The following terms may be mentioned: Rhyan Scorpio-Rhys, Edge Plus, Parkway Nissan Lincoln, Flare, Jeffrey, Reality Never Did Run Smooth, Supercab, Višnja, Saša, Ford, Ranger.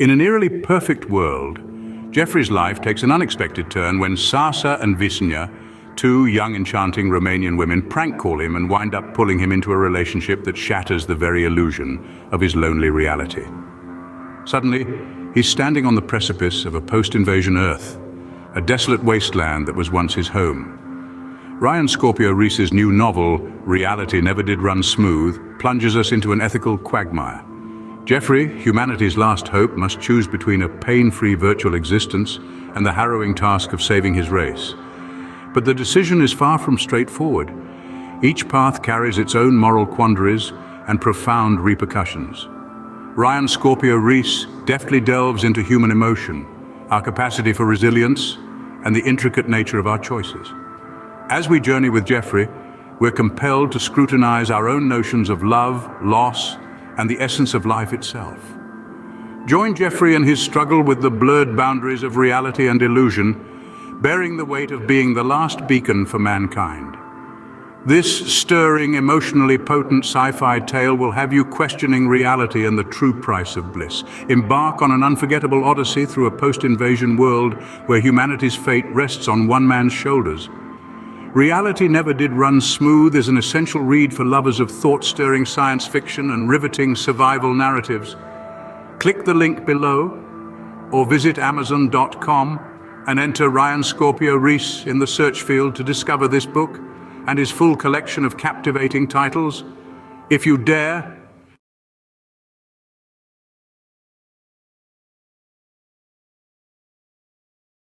In a nearly perfect world, Jeffrey's life takes an unexpected turn when Saša and Višnja, two young, enchanting Romanian women, prank call him and wind up pulling him into a relationship that shatters the very illusion of his lonely reality. Suddenly, he's standing on the precipice of a post-invasion Earth, a desolate wasteland that was once his home. Rhyan Scorpio-Rhys's new novel, Reality Never Did Run Smooth, plunges us into an ethical quagmire. Jeffrey, humanity's last hope, must choose between a pain-free virtual existence and the harrowing task of saving his race. But the decision is far from straightforward. Each path carries its own moral quandaries and profound repercussions. Rhyan Scorpio-Rhys deftly delves into human emotion, our capacity for resilience, and the intricate nature of our choices. As we journey with Jeffrey, we're compelled to scrutinize our own notions of love, loss, and the essence of life itself. Join Jeffrey in his struggle with the blurred boundaries of reality and illusion, bearing the weight of being the last beacon for mankind. This stirring, emotionally potent sci-fi tale will have you questioning reality and the true price of bliss. Embark on an unforgettable odyssey through a post-invasion world where humanity's fate rests on one man's shoulders. Reality Never Did Run Smooth is an essential read for lovers of thought-stirring science fiction and riveting survival narratives. Click the link below or visit Amazon.com and enter Rhyan Scorpio-Rhys in the search field to discover this book and his full collection of captivating titles. If you dare,